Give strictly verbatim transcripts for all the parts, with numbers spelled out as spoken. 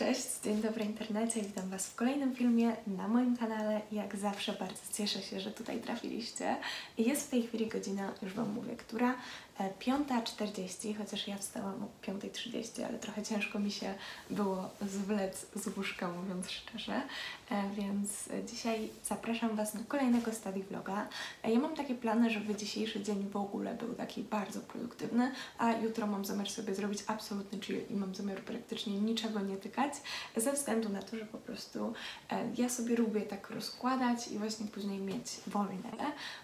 Cześć, dzień dobry internecie, witam Was w kolejnym filmie na moim kanale. Jak zawsze bardzo cieszę się, że tutaj trafiliście. Jest w tej chwili godzina, już Wam mówię, która piąta czterdzieści, chociaż ja wstałam o piąta trzydzieści, ale trochę ciężko mi się było zwlec z łóżka, mówiąc szczerze. Więc dzisiaj zapraszam Was do kolejnego study vloga. Ja mam takie plany, żeby dzisiejszy dzień w ogóle był taki bardzo produktywny, a jutro mam zamiar sobie zrobić absolutny chill i mam zamiar praktycznie niczego nie tykać, ze względu na to, że po prostu ja sobie lubię tak rozkładać i właśnie później mieć wolne.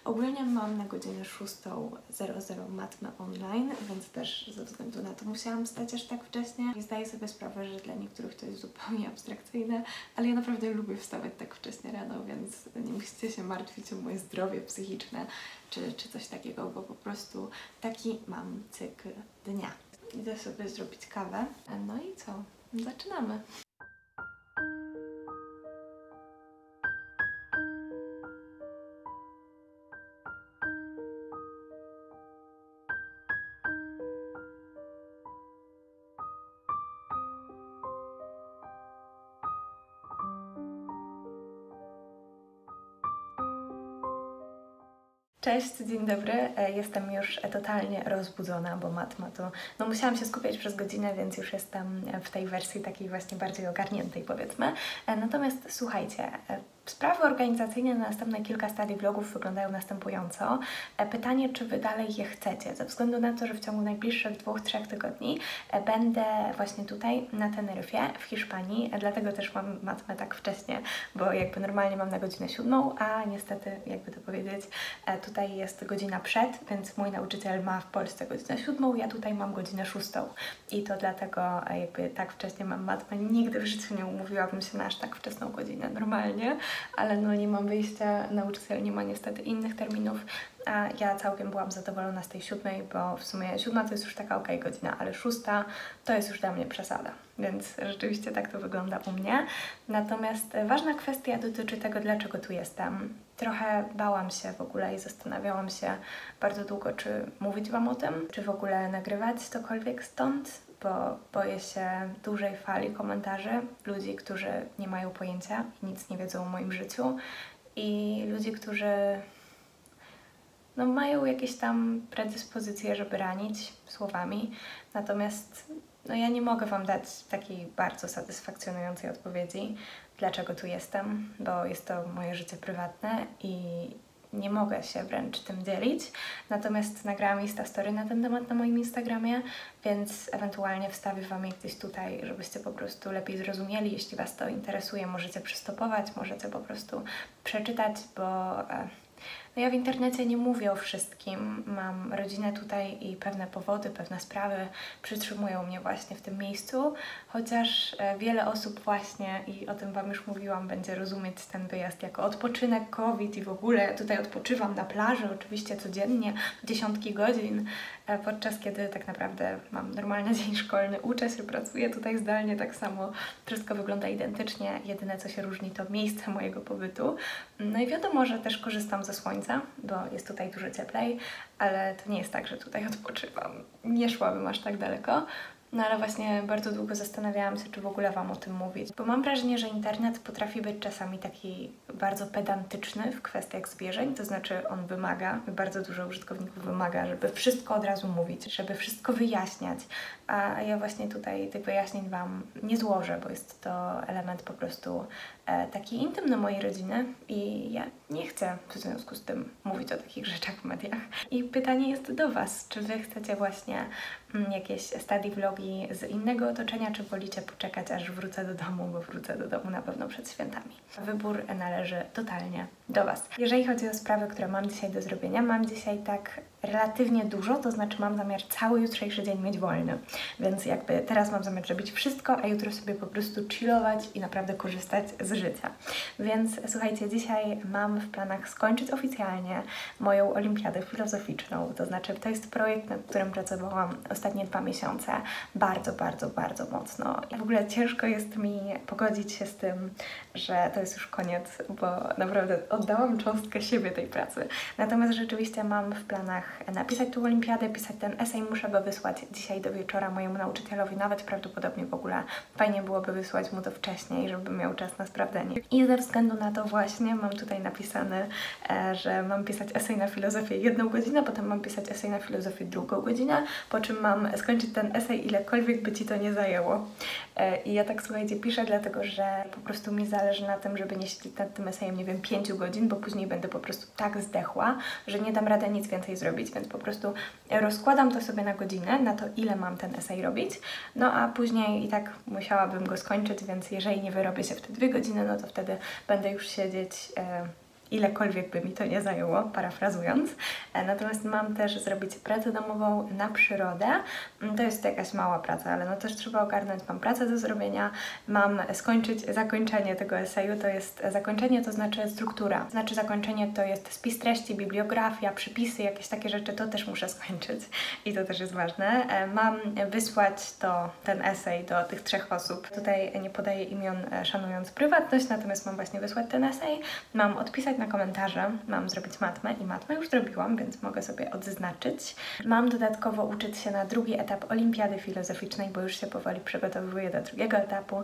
Ogólnie mam na godzinę szósta zero zero matmę online, więc też ze względu na to musiałam wstać aż tak wcześnie. I zdaję sobie sprawę, że dla niektórych to jest zupełnie abstrakcyjne, ale ja naprawdę lubię wstawać tak wcześnie rano, więc nie musicie się martwić o moje zdrowie psychiczne czy, czy coś takiego, bo po prostu taki mam cykl dnia. Idę sobie zrobić kawę. No i co? Zaczynamy! Cześć, dzień dobry. Jestem już totalnie rozbudzona, bo matma to... No musiałam się skupiać przez godzinę, więc już jestem w tej wersji takiej właśnie bardziej ogarniętej, powiedzmy. Natomiast słuchajcie, sprawy organizacyjne na następne kilka stadii vlogów wyglądają następująco. Pytanie, czy Wy dalej je chcecie, ze względu na to, że w ciągu najbliższych dwóch, trzech tygodni będę właśnie tutaj na Teneryfie, w Hiszpanii, dlatego też mam matmę tak wcześnie, bo jakby normalnie mam na godzinę siódmą, a niestety, jakby to powiedzieć, tutaj jest godzina przed, więc mój nauczyciel ma w Polsce godzinę siódmą, ja tutaj mam godzinę szóstą i to dlatego jakby tak wcześnie mam matmę. Nigdy w życiu nie umówiłabym się na aż tak wczesną godzinę normalnie, ale no nie mam wyjścia, nauczyciel nie ma niestety innych terminów, a ja całkiem byłam zadowolona z tej siódmej, bo w sumie siódma to jest już taka okej godzina, ale szósta to jest już dla mnie przesada, więc rzeczywiście tak to wygląda u mnie. Natomiast ważna kwestia dotyczy tego, dlaczego tu jestem. Trochę bałam się w ogóle i zastanawiałam się bardzo długo, czy mówić Wam o tym, czy w ogóle nagrywać cokolwiek stąd, bo boję się dużej fali komentarzy, ludzi, którzy nie mają pojęcia i nic nie wiedzą o moim życiu i ludzi, którzy no, mają jakieś tam predyspozycje, żeby ranić słowami, natomiast no, ja nie mogę Wam dać takiej bardzo satysfakcjonującej odpowiedzi, dlaczego tu jestem, bo jest to moje życie prywatne i nie mogę się wręcz tym dzielić, natomiast nagrałam Instastory na ten temat na moim Instagramie, więc ewentualnie wstawię Wam je gdzieś tutaj, żebyście po prostu lepiej zrozumieli. Jeśli Was to interesuje, możecie przystopować, możecie po prostu przeczytać, bo no ja w internecie nie mówię o wszystkim. Mam rodzinę tutaj i pewne powody, pewne sprawy przytrzymują mnie właśnie w tym miejscu, chociaż wiele osób właśnie, i o tym Wam już mówiłam, będzie rozumieć ten wyjazd jako odpoczynek, COVID i w ogóle. Tutaj odpoczywam na plaży oczywiście codziennie, dziesiątki godzin, podczas kiedy tak naprawdę mam normalny dzień szkolny, uczę się, pracuję tutaj zdalnie tak samo, wszystko wygląda identycznie, jedyne co się różni to miejsce mojego pobytu. No i wiadomo, że też korzystam ze słońca, bo jest tutaj dużo cieplej, ale to nie jest tak, że tutaj odpoczywam. Nie szłabym aż tak daleko. No ale właśnie bardzo długo zastanawiałam się, czy w ogóle Wam o tym mówić, bo mam wrażenie, że internet potrafi być czasami taki bardzo pedantyczny w kwestiach zwierzeń, to znaczy on wymaga, bardzo dużo użytkowników wymaga, żeby wszystko od razu mówić, żeby wszystko wyjaśniać, a ja właśnie tutaj tych wyjaśnień Wam nie złożę, bo jest to element po prostu e, taki intymny mojej rodziny i ja nie chcę w związku z tym mówić o takich rzeczach w mediach. I pytanie jest do Was, czy Wy chcecie właśnie jakieś study vlogi z innego otoczenia, czy wolicie poczekać, aż wrócę do domu, bo wrócę do domu na pewno przed świętami. Wybór należy totalnie do Was. Jeżeli chodzi o sprawy, które mam dzisiaj do zrobienia, mam dzisiaj tak relatywnie dużo, to znaczy mam zamiar cały jutrzejszy dzień mieć wolny, więc jakby teraz mam zamiar robić wszystko, a jutro sobie po prostu chillować i naprawdę korzystać z życia. Więc słuchajcie, dzisiaj mam w planach skończyć oficjalnie moją olimpiadę filozoficzną, to znaczy to jest projekt, nad którym pracowałam ostatnie dwa miesiące bardzo, bardzo, bardzo mocno. W ogóle ciężko jest mi pogodzić się z tym, że to jest już koniec, bo naprawdę oddałam cząstkę siebie tej pracy. Natomiast rzeczywiście mam w planach napisać tą olimpiadę, pisać ten esej, muszę go wysłać dzisiaj do wieczora mojemu nauczycielowi, nawet prawdopodobnie w ogóle fajnie byłoby wysłać mu to wcześniej, żeby miał czas na sprawdzenie. I ze względu na to właśnie mam tutaj napisane, że mam pisać esej na filozofię jedną godzinę, potem mam pisać esej na filozofię drugą godzinę, po czym mam skończyć ten esej, ilekolwiek by ci to nie zajęło. I ja tak, słuchajcie, piszę dlatego, że po prostu mi zależy na tym, żeby nie siedzieć nad tym esejem, nie wiem, pięć godzin, bo później będę po prostu tak zdechła, że nie dam rady nic więcej zrobić, więc po prostu rozkładam to sobie na godzinę, na to, ile mam ten esej robić, no a później i tak musiałabym go skończyć, więc jeżeli nie wyrobię się w te dwie godziny, no to wtedy będę już siedzieć... E ilekolwiek by mi to nie zajęło, parafrazując. Natomiast mam też zrobić pracę domową na przyrodę. To jest jakaś mała praca, ale no też trzeba ogarnąć. Mam pracę do zrobienia, mam skończyć zakończenie tego eseju. To jest zakończenie, to znaczy struktura. Znaczy zakończenie to jest spis treści, bibliografia, przypisy, jakieś takie rzeczy. To też muszę skończyć i to też jest ważne. Mam wysłać to, ten esej do tych trzech osób. Tutaj nie podaję imion, szanując prywatność, natomiast mam właśnie wysłać ten esej. Mam odpisać na komentarze, mam zrobić matmę i matmę już zrobiłam, więc mogę sobie odznaczyć. Mam dodatkowo uczyć się na drugi etap olimpiady filozoficznej, bo już się powoli przygotowuję do drugiego etapu,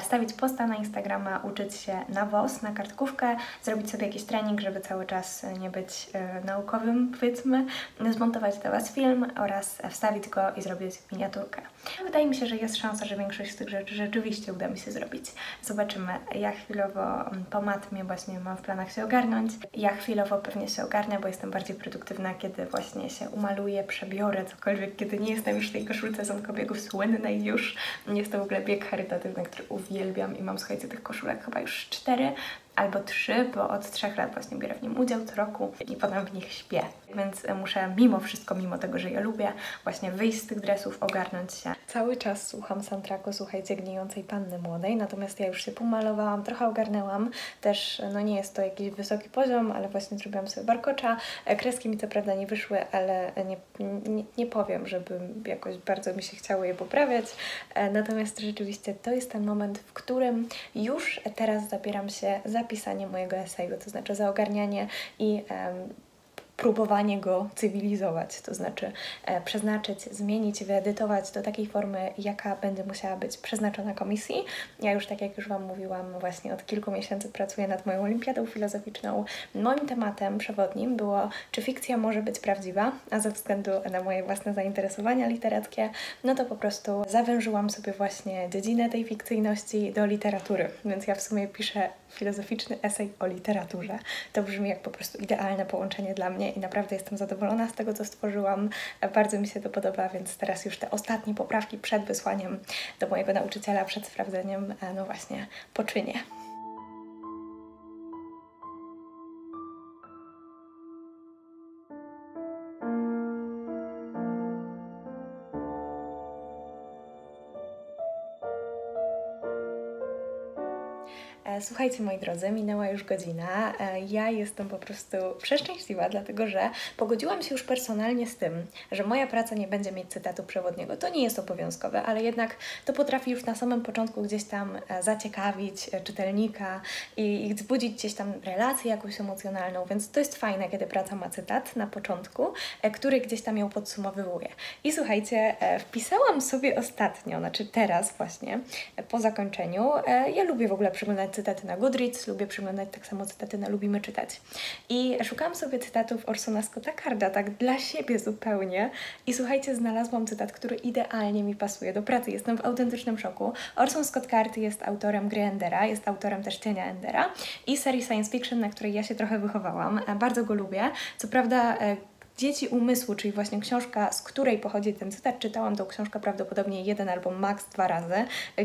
wstawić posta na Instagrama, uczyć się na W O S, na kartkówkę, zrobić sobie jakiś trening, żeby cały czas nie być e, naukowym, powiedzmy, zmontować dla Was film oraz wstawić go i zrobić miniaturkę. Wydaje mi się, że jest szansa, że większość z tych rzeczy rzeczywiście uda mi się zrobić. Zobaczymy. Ja chwilowo po matmie właśnie mam w planach się ogarnąć. Ja chwilowo pewnie się ogarnę, bo jestem bardziej produktywna, kiedy właśnie się umaluję, przebiorę cokolwiek, kiedy nie jestem już w tej koszulce z onkobiegów słynnej już. Jest to w ogóle bieg charytatywny, który uwielbiam i mam, słuchajcie, tych koszulek chyba już cztery albo trzy, bo od trzech lat właśnie biorę w nim udział co roku i potem w nich śpię. Więc muszę mimo wszystko, mimo tego, że je lubię, właśnie wyjść z tych dresów, ogarnąć się. Cały czas słucham soundtracku, słuchajcie, Gnijącej Panny Młodej, natomiast ja już się pomalowałam, trochę ogarnęłam. Też, no nie jest to jakiś wysoki poziom, ale właśnie zrobiłam sobie warkocza. Kreski mi co prawda nie wyszły, ale nie, nie, nie powiem, żebym jakoś bardzo mi się chciało je poprawiać. Natomiast rzeczywiście to jest ten moment, w którym już teraz zabieram się za pisanie mojego eseju, to znaczy zaogarnianie i um, próbowanie go cywilizować, to znaczy e, przeznaczyć, zmienić, wyedytować do takiej formy, jaka będzie musiała być przeznaczona komisji. Ja już, tak jak już Wam mówiłam, właśnie od kilku miesięcy pracuję nad moją olimpiadą filozoficzną. Moim tematem przewodnim było, czy fikcja może być prawdziwa, a ze względu na moje własne zainteresowania literackie, no to po prostu zawężyłam sobie właśnie dziedzinę tej fikcyjności do literatury, więc ja w sumie piszę filozoficzny esej o literaturze. To brzmi jak po prostu idealne połączenie dla mnie i naprawdę jestem zadowolona z tego, co stworzyłam. Bardzo mi się to podoba, więc teraz już te ostatnie poprawki przed wysłaniem do mojego nauczyciela, przed sprawdzeniem, no właśnie, poczynię. Słuchajcie, moi drodzy, minęła już godzina. Ja jestem po prostu przeszczęśliwa, dlatego że pogodziłam się już personalnie z tym, że moja praca nie będzie mieć cytatu przewodniego. To nie jest obowiązkowe, ale jednak to potrafi już na samym początku gdzieś tam zaciekawić czytelnika i, i wzbudzić gdzieś tam relację jakąś emocjonalną, więc to jest fajne, kiedy praca ma cytat na początku, który gdzieś tam ją podsumowywuje. I słuchajcie, wpisałam sobie ostatnio, znaczy teraz właśnie, po zakończeniu, ja lubię w ogóle przyglądać cytat na Goodreads, lubię przyglądać tak samo cytaty na Lubimy Czytać. I szukałam sobie cytatów Orsona Scotta Carda, tak dla siebie zupełnie. I słuchajcie, znalazłam cytat, który idealnie mi pasuje do pracy. Jestem w autentycznym szoku. Orson Scott Card jest autorem Gry Endera, jest autorem też Cienia Endera i serii science fiction, na której ja się trochę wychowałam. Bardzo go lubię. Co prawda Dzieci umysłu, czyli właśnie książka, z której pochodzi ten cytat, czytałam tą książkę prawdopodobnie jeden albo maks dwa razy.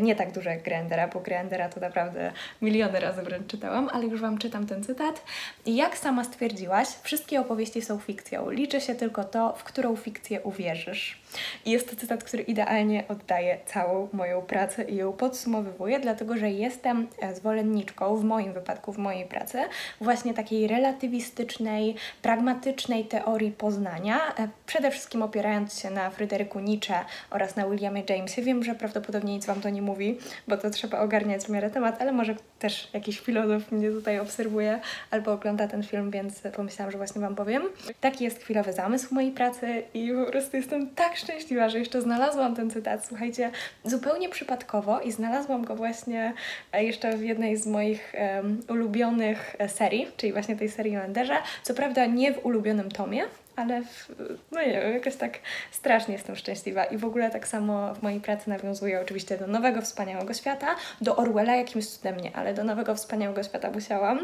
Nie tak dużo jak Gra Endera, bo Gra Endera to naprawdę miliony razy wręcz czytałam, ale już Wam czytam ten cytat. Jak sama stwierdziłaś, wszystkie opowieści są fikcją. Liczy się tylko to, w którą fikcję uwierzysz. I jest to cytat, który idealnie oddaje całą moją pracę i ją podsumowywuje, dlatego że jestem zwolenniczką, w moim wypadku, w mojej pracy, właśnie takiej relatywistycznej, pragmatycznej teorii poznania, przede wszystkim opierając się na Fryderyku Nietzsche oraz na Williamie Jamesie. Wiem, że prawdopodobnie nic Wam to nie mówi, bo to trzeba ogarniać w miarę temat, ale może też jakiś filozof mnie tutaj obserwuje albo ogląda ten film, więc pomyślałam, że właśnie Wam powiem. Taki jest chwilowy zamysł mojej pracy i po prostu jestem tak szczęśliwa, że jeszcze znalazłam ten cytat, słuchajcie, zupełnie przypadkowo i znalazłam go właśnie jeszcze w jednej z moich um, ulubionych serii, czyli właśnie tej serii o Enderze. Co prawda nie w ulubionym tomie, ale w, no nie wiem, jakoś tak strasznie jestem szczęśliwa i w ogóle tak samo w mojej pracy nawiązuję oczywiście do Nowego Wspaniałego Świata, do Orwella jakimś cudem nie, ale do Nowego Wspaniałego Świata musiałam,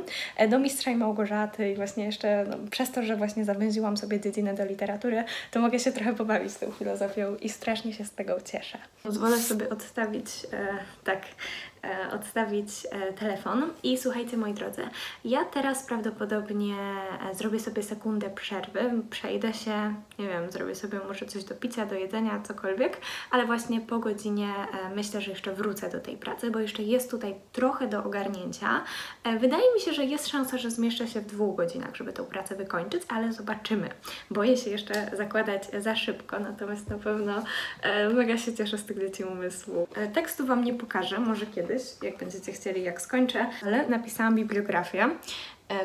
do Mistrza i Małgorzaty i właśnie jeszcze no, przez to, że właśnie zawęziłam sobie dziedzinę do literatury, to mogę się trochę pobawić tą filozofią i strasznie się z tego cieszę. Pozwolę sobie odstawić e, tak e, odstawić e, telefon i słuchajcie moi drodzy, ja teraz prawdopodobnie zrobię sobie sekundę przerwy, przejdę się, nie wiem, zrobię sobie może coś do picia, do jedzenia, cokolwiek, ale właśnie po godzinie e, myślę, że jeszcze wrócę do tej pracy, bo jeszcze jest tutaj trochę do ogarnięcia. E, wydaje mi się, że jest szansa, że zmieszczę się w dwóch godzinach, żeby tą pracę wykończyć, ale zobaczymy. Boję się jeszcze zakładać za szybko, natomiast na pewno e, mega się cieszę z tych dzieci umysłu. E, tekstu Wam nie pokażę, może kiedyś, jak będziecie chcieli, jak skończę, ale napisałam bibliografię.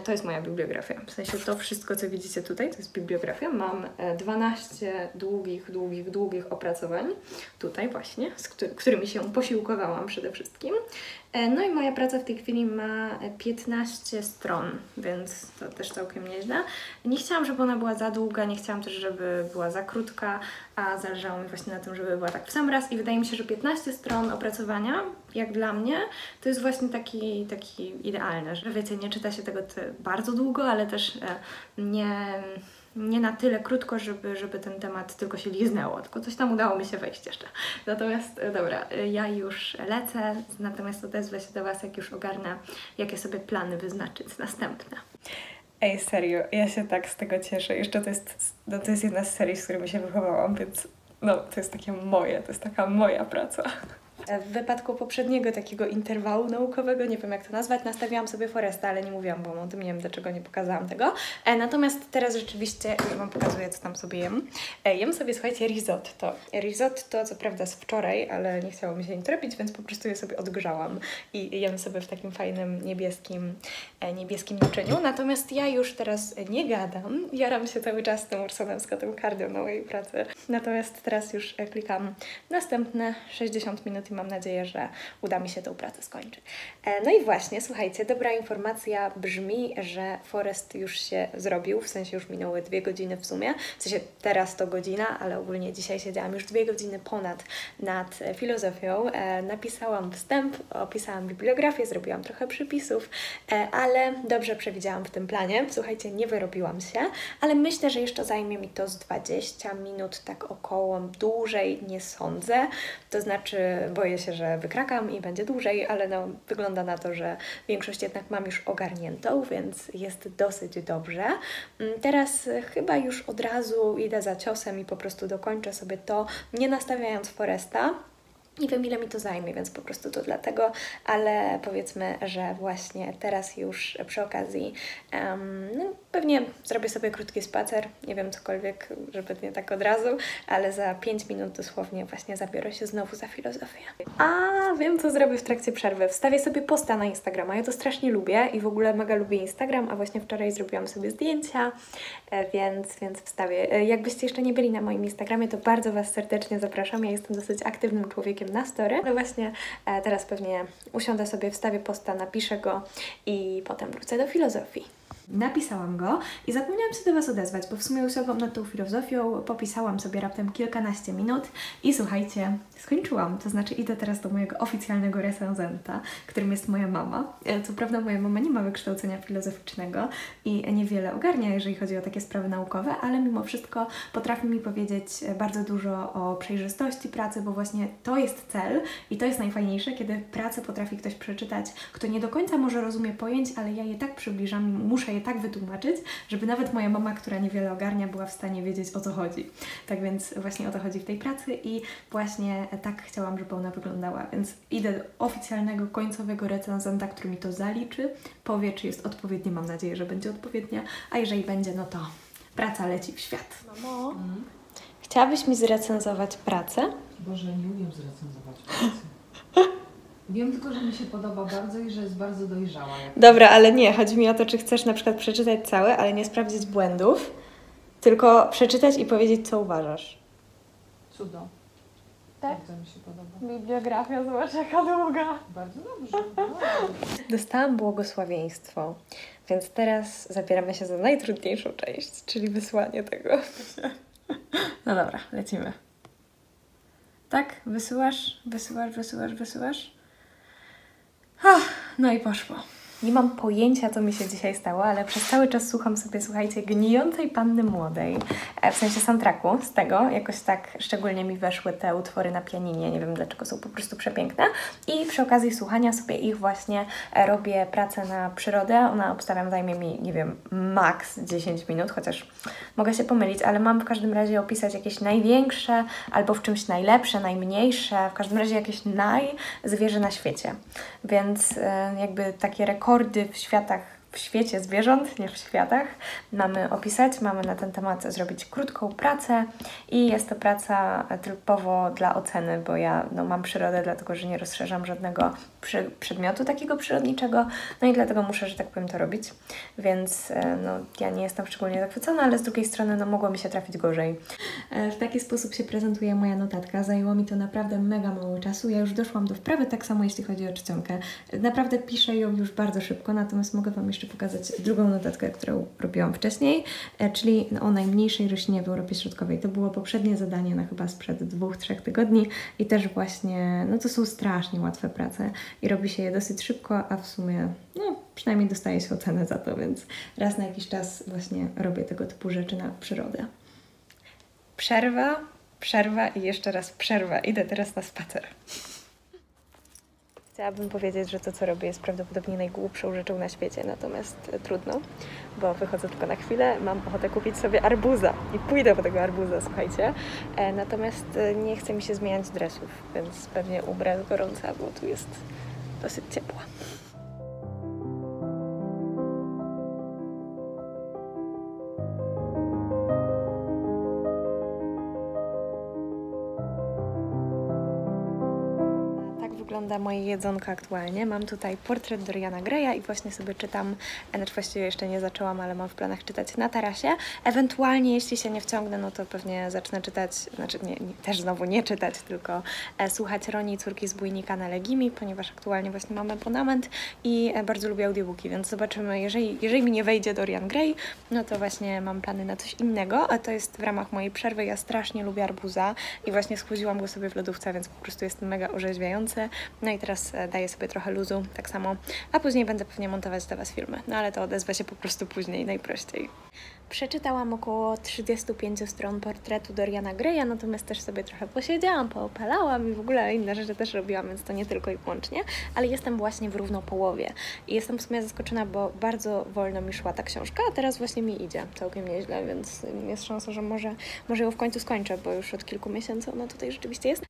To jest moja bibliografia, w sensie to wszystko, co widzicie tutaj, to jest bibliografia. Mam dwanaście długich, długich, długich opracowań, tutaj właśnie, z którymi się posiłkowałam przede wszystkim. No i moja praca w tej chwili ma piętnaście stron, więc to też całkiem nieźle. Nie chciałam, żeby ona była za długa, nie chciałam też, żeby była za krótka, a zależało mi właśnie na tym, żeby była tak w sam raz i wydaje mi się, że piętnaście stron opracowania, jak dla mnie, to jest właśnie taki, taki idealny, że wiecie, nie czyta się tego bardzo długo, ale też nie... nie na tyle krótko, żeby, żeby ten temat tylko się liznęło, tylko coś tam udało mi się wejść jeszcze. Natomiast dobra, ja już lecę, natomiast odezwę się do Was, jak już ogarnę, jakie sobie plany wyznaczyć następne. Ej, serio, ja się tak z tego cieszę. Jeszcze to jest, no to jest jedna z serii, z którymi się wychowałam, więc no, to jest takie moje, to jest taka moja praca. W wypadku poprzedniego takiego interwału naukowego, nie wiem jak to nazwać, nastawiałam sobie Foresta, ale nie mówiłam Wam o tym, nie wiem dlaczego nie pokazałam tego. E, natomiast teraz rzeczywiście, już Wam pokazuję, co tam sobie jem. E, jem sobie, słuchajcie, risotto. Risotto, co prawda z wczoraj, ale nie chciało mi się nim tropić, więc po prostu je sobie odgrzałam i jem sobie w takim fajnym, niebieskim, e, niebieskim naczyniu. Natomiast ja już teraz nie gadam, jaram się cały czas tym Orsonem Scottem Cardem na mojej pracy. Natomiast teraz już klikam następne sześćdziesiąt minut. Mam nadzieję, że uda mi się tę pracę skończyć. No i właśnie, słuchajcie, dobra informacja brzmi, że Forest już się zrobił, w sensie już minęły dwie godziny w sumie, w sensie teraz to godzina, ale ogólnie dzisiaj siedziałam już dwie godziny ponad nad filozofią. Napisałam wstęp, opisałam bibliografię, zrobiłam trochę przypisów, ale dobrze przewidziałam w tym planie. Słuchajcie, nie wyrobiłam się, ale myślę, że jeszcze zajmie mi to z dwadzieścia minut, tak około, dłużej nie sądzę, to znaczy boję się, że wykrakam i będzie dłużej, ale no, wygląda na to, że większość jednak mam już ogarniętą, więc jest dosyć dobrze. Teraz chyba już od razu idę za ciosem i po prostu dokończę sobie to, nie nastawiając Foresta. Nie wiem, ile mi to zajmie, więc po prostu to dlatego, ale powiedzmy, że właśnie teraz już przy okazji um, no, pewnie zrobię sobie krótki spacer, nie wiem, cokolwiek, żeby nie tak od razu, ale za pięć minut dosłownie właśnie zabiorę się znowu za filozofię. A wiem, co zrobię w trakcie przerwy. Wstawię sobie posta na Instagrama, ja to strasznie lubię i w ogóle mega lubię Instagram, a właśnie wczoraj zrobiłam sobie zdjęcia, więc, więc wstawię. Jakbyście jeszcze nie byli na moim Instagramie, to bardzo Was serdecznie zapraszam, ja jestem dosyć aktywnym człowiekiem na story. No właśnie e, teraz pewnie usiądę sobie, wstawię posta, napiszę go i potem wrócę do filozofii. Napisałam go i zapomniałam się do Was odezwać, bo w sumie usiadłam nad tą filozofią, popisałam sobie raptem kilkanaście minut i słuchajcie, skończyłam. To znaczy idę teraz do mojego oficjalnego recenzenta, którym jest moja mama. Co prawda moja mama nie ma wykształcenia filozoficznego i niewiele ogarnia, jeżeli chodzi o takie sprawy naukowe, ale mimo wszystko potrafi mi powiedzieć bardzo dużo o przejrzystości pracy, bo właśnie to jest cel i to jest najfajniejsze, kiedy pracę potrafi ktoś przeczytać, kto nie do końca może rozumie pojęć, ale ja je tak przybliżam, muszę je tak wytłumaczyć, żeby nawet moja mama, która niewiele ogarnia, była w stanie wiedzieć, o co chodzi. Tak więc właśnie o to chodzi w tej pracy i właśnie tak chciałam, żeby ona wyglądała, więc idę do oficjalnego, końcowego recenzenta, który mi to zaliczy, powie, czy jest odpowiednie, mam nadzieję, że będzie odpowiednia, a jeżeli będzie, no to Praca leci w świat. Mamo, mhm. chciałabyś mi zrecenzować pracę? Boże, nie umiem zrecenzować pracy. Wiem tylko, że mi się podoba bardzo i że jest bardzo dojrzała. Dobra, ale nie, chodzi mi o to, czy chcesz na przykład przeczytać całe, ale nie sprawdzić błędów, tylko przeczytać i powiedzieć, co uważasz. Cudo. Tak? Bardzo mi się podoba. Bibliografia, zobacz jaka długa. Bardzo dobrze. Wow. Dostałam błogosławieństwo, więc teraz zabieramy się za najtrudniejszą część, czyli wysłanie tego. No dobra, lecimy. Tak? Wysyłasz, wysyłasz, wysyłasz, wysyłasz. Oh, no i poszło. Nie mam pojęcia, co mi się dzisiaj stało, ale przez cały czas słucham sobie, słuchajcie, Gnijącej Panny Młodej, w sensie soundtracku z tego. Jakoś tak szczególnie mi weszły te utwory na pianinie, nie wiem dlaczego, są po prostu przepiękne. I przy okazji słuchania sobie ich właśnie robię pracę na przyrodę. Ona, obstawiam, zajmie mi, nie wiem, maks dziesięć minut, chociaż mogę się pomylić, ale mam w każdym razie opisać jakieś największe, albo w czymś najlepsze, najmniejsze, w każdym razie jakieś najzwierzę na świecie. Więc jakby takie rekordy w światach, w świecie zwierząt, nie w światach, mamy opisać, mamy na ten temat zrobić krótką pracę i jest to praca typowo dla oceny, bo ja no, mam przyrodę, dlatego że nie rozszerzam żadnego przy, przedmiotu takiego przyrodniczego, no i dlatego muszę, że tak powiem, to robić, więc no, ja nie jestem szczególnie zachwycona, ale z drugiej strony no, mogło mi się trafić gorzej. W taki sposób się prezentuje moja notatka, zajęło mi to naprawdę mega mało czasu, ja już doszłam do wprawy, tak samo jeśli chodzi o czcionkę, naprawdę piszę ją już bardzo szybko, natomiast mogę Wam jeszcze pokazać drugą notatkę, którą robiłam wcześniej, czyli o najmniejszej roślinie w Europie Środkowej. To było poprzednie zadanie na chyba sprzed dwóch, trzech tygodni i też właśnie, no to są strasznie łatwe prace i robi się je dosyć szybko, a w sumie, no przynajmniej dostaje się ocenę za to, więc raz na jakiś czas właśnie robię tego typu rzeczy na przyrodę. Przerwa, przerwa i jeszcze raz przerwa. Idę teraz na spacer. Chciałabym powiedzieć, że to, co robię, jest prawdopodobnie najgłupszą rzeczą na świecie, natomiast trudno, bo wychodzę tylko na chwilę, mam ochotę kupić sobie arbuza i pójdę po tego arbuza, słuchajcie. Natomiast nie chce mi się zmieniać dresów, więc pewnie ubrę z gorąca, bo tu jest dosyć ciepło. Wygląda moje jedzonko aktualnie. Mam tutaj Portret Doriana Greya i właśnie sobie czytam, znaczy właściwie jeszcze nie zaczęłam, ale mam w planach czytać na tarasie. Ewentualnie, jeśli się nie wciągnę, no to pewnie zacznę czytać, znaczy nie, nie, też znowu nie czytać, tylko e, słuchać Roni, Córki Zbójnika na Legimi, ponieważ aktualnie właśnie mam abonament i e, bardzo lubię audiobooki, więc zobaczymy. Jeżeli, jeżeli mi nie wejdzie Dorian Gray, no to właśnie mam plany na coś innego, a to jest w ramach mojej przerwy. Ja strasznie lubię arbuza i właśnie schłodziłam go sobie w lodówce, więc po prostu jest mega orzeźwiające. No i teraz daję sobie trochę luzu, tak samo, a później będę pewnie montować dla Was filmy. No ale to odezwę się po prostu później, najprościej. Przeczytałam około trzydziestu pięciu stron Portretu Doriana Greya, natomiast też sobie trochę posiedziałam, poopalałam i w ogóle inne rzeczy też robiłam, więc to nie tylko i wyłącznie, ale jestem właśnie w równo połowie. I jestem w sumie zaskoczona, bo bardzo wolno mi szła ta książka, a teraz właśnie mi idzie całkiem nieźle, więc jest szansa, że może, może ją w końcu skończę, bo już od kilku miesięcy ona tutaj rzeczywiście jest.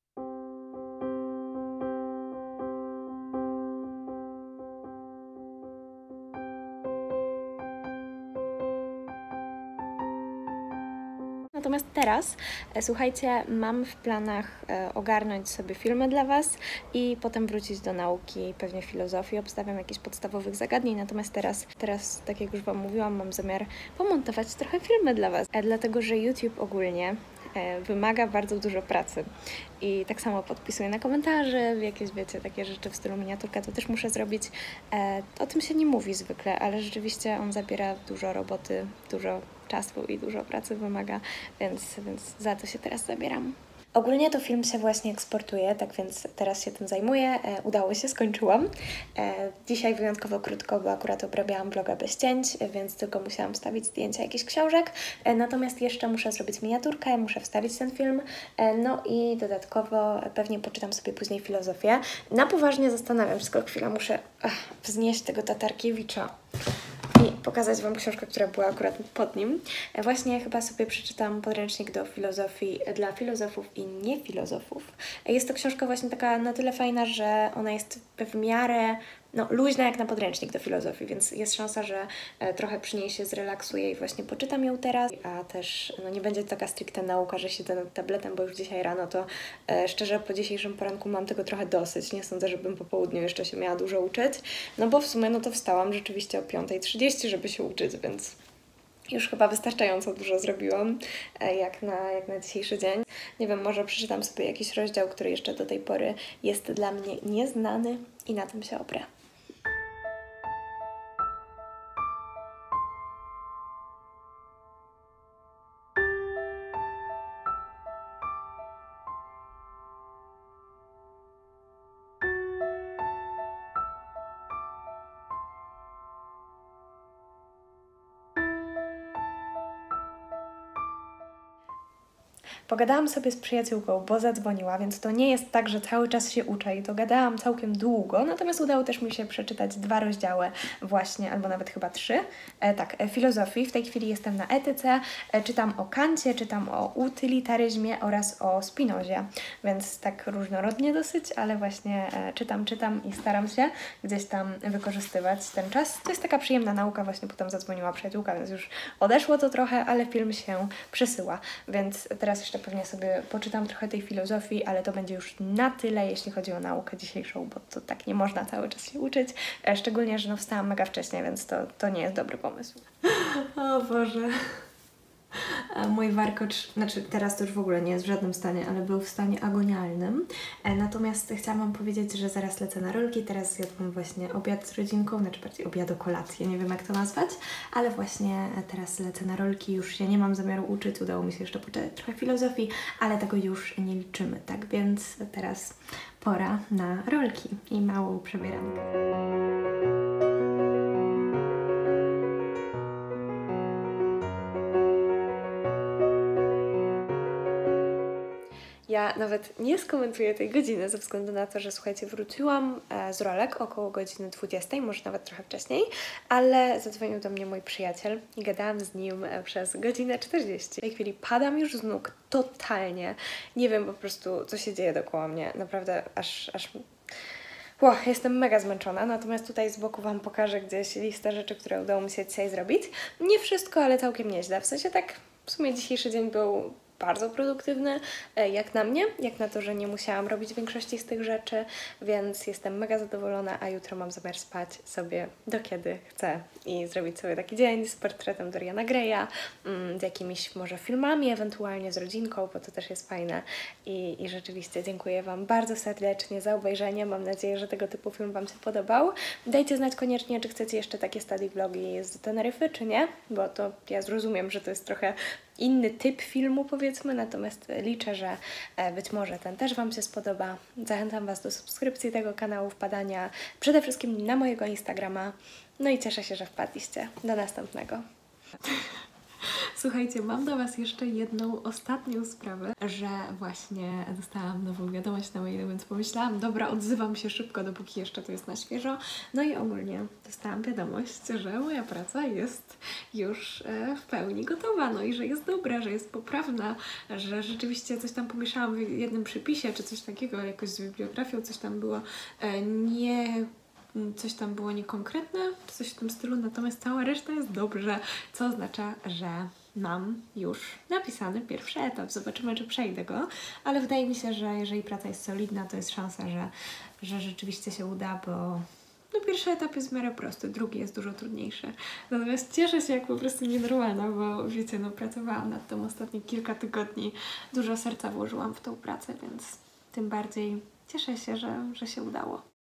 Natomiast teraz, słuchajcie, mam w planach ogarnąć sobie filmy dla Was i potem wrócić do nauki, pewnie filozofii, obstawiam jakichś podstawowych zagadnień, natomiast teraz, teraz, tak jak już Wam mówiłam, mam zamiar pomontować trochę filmy dla Was, dlatego że YouTube ogólnie wymaga bardzo dużo pracy i tak samo podpisuję na komentarze, jakieś, wiecie, takie rzeczy w stylu miniaturka, to też muszę zrobić. O tym się nie mówi zwykle, ale rzeczywiście on zabiera dużo roboty, dużo czasu i dużo pracy wymaga, więc, więc za to się teraz zabieram. Ogólnie to film się właśnie eksportuje, tak więc teraz się tym zajmuję. E, udało się, skończyłam. E, dzisiaj wyjątkowo krótko, bo akurat obrabiałam bloga bez cięć, więc tylko musiałam wstawić zdjęcia jakichś książek. E, natomiast jeszcze muszę zrobić miniaturkę, muszę wstawić ten film. E, no i dodatkowo pewnie poczytam sobie później filozofię. Na poważnie zastanawiam się, tylko chwilę muszę ach, wznieść tego Tatarkiewicza i pokazać Wam książkę, która była akurat pod nim. Właśnie chyba sobie przeczytam podręcznik do filozofii dla filozofów i niefilozofów. Jest to książka właśnie taka na tyle fajna, że ona jest w miarę no, luźna jak na podręcznik do filozofii, więc jest szansa, że trochę przy niej się zrelaksuję i właśnie poczytam ją teraz, a też no, nie będzie to taka stricte nauka, że siedzę nad tabletem, bo już dzisiaj rano to e, szczerze po dzisiejszym poranku mam tego trochę dosyć. Nie sądzę, żebym po południu jeszcze się miała dużo uczyć, no bo w sumie no to wstałam rzeczywiście o piątej trzydzieści, żeby się uczyć, więc już chyba wystarczająco dużo zrobiłam, jak na, jak na dzisiejszy dzień. Nie wiem, może przeczytam sobie jakiś rozdział, który jeszcze do tej pory jest dla mnie nieznany i na tym się oprę. Pogadałam sobie z przyjaciółką, bo zadzwoniła, więc to nie jest tak, że cały czas się uczę i to gadałam całkiem długo, natomiast udało też mi się przeczytać dwa rozdziały właśnie, albo nawet chyba trzy, e, tak, filozofii. W tej chwili jestem na etyce, e, czytam o Kancie, czytam o utylitaryzmie oraz o Spinozie, więc tak różnorodnie dosyć, ale właśnie e, czytam, czytam i staram się gdzieś tam wykorzystywać ten czas. To jest taka przyjemna nauka, właśnie potem zadzwoniła przyjaciółka, więc już odeszło to trochę, ale film się przesyła, więc teraz jeszcze pewnie sobie poczytam trochę tej filozofii, ale to będzie już na tyle, jeśli chodzi o naukę dzisiejszą, bo to tak nie można cały czas się uczyć, szczególnie, że no wstałam mega wcześnie, więc to, to nie jest dobry pomysł. O Boże. A mój warkocz, znaczy teraz to już w ogóle nie jest w żadnym stanie, ale był w stanie agonialnym. E, natomiast chciałam Wam powiedzieć, że zaraz lecę na rolki, teraz zjadłam właśnie obiad z rodzinką, znaczy bardziej obiado-kolację, nie wiem jak to nazwać, ale właśnie teraz lecę na rolki, już się nie mam zamiaru uczyć, udało mi się jeszcze poczytać trochę filozofii, ale tego już nie liczymy, tak więc teraz pora na rolki i małą przebierankę. Ja nawet nie skomentuję tej godziny ze względu na to, że słuchajcie, wróciłam z rolek około godziny dwudziestej, może nawet trochę wcześniej, ale zadzwonił do mnie mój przyjaciel i gadałam z nim przez godzinę czterdzieści. W tej chwili padam już z nóg totalnie. Nie wiem po prostu, co się dzieje dookoła mnie. Naprawdę aż... aż... Wow, jestem mega zmęczona, natomiast tutaj z boku Wam pokażę gdzieś listę rzeczy, które udało mi się dzisiaj zrobić. Nie wszystko, ale całkiem nieźle. W sensie tak w sumie dzisiejszy dzień był bardzo produktywny, jak na mnie, jak na to, że nie musiałam robić większości z tych rzeczy, więc jestem mega zadowolona, a jutro mam zamiar spać sobie do kiedy chcę i zrobić sobie taki dzień z portretem Doriana Greya, z jakimiś może filmami, ewentualnie z rodzinką, bo to też jest fajne. I, i rzeczywiście dziękuję Wam bardzo serdecznie za obejrzenie, mam nadzieję, że tego typu film Wam się podobał. Dajcie znać koniecznie, czy chcecie jeszcze takie study vlogi z Teneryfy, czy nie, bo to ja zrozumiem, że to jest trochę inny typ filmu, powiedzmy, natomiast liczę, że być może ten też Wam się spodoba. Zachęcam Was do subskrypcji tego kanału, wpadania przede wszystkim na mojego Instagrama. No i cieszę się, że wpadliście. Do następnego. Słuchajcie, mam do Was jeszcze jedną ostatnią sprawę, że właśnie dostałam nową wiadomość na maila, więc pomyślałam, dobra, odzywam się szybko, dopóki jeszcze to jest na świeżo. No i ogólnie dostałam wiadomość, że moja praca jest już w pełni gotowa, no i że jest dobra, że jest poprawna, że rzeczywiście coś tam pomieszałam w jednym przepisie, czy coś takiego, jakoś z bibliografią, coś tam było nie... coś tam było niekonkretne, coś w tym stylu, natomiast cała reszta jest dobrze, co oznacza, że mam już napisany pierwszy etap. Zobaczymy, czy przejdę go, ale wydaje mi się, że jeżeli praca jest solidna, to jest szansa, że, że rzeczywiście się uda, bo no pierwszy etap jest w miarę prosty, drugi jest dużo trudniejszy. Natomiast cieszę się jak po prostu nienormalna, bo wiecie, no pracowałam nad tym ostatnie kilka tygodni, dużo serca włożyłam w tą pracę, więc tym bardziej cieszę się, że, że się udało.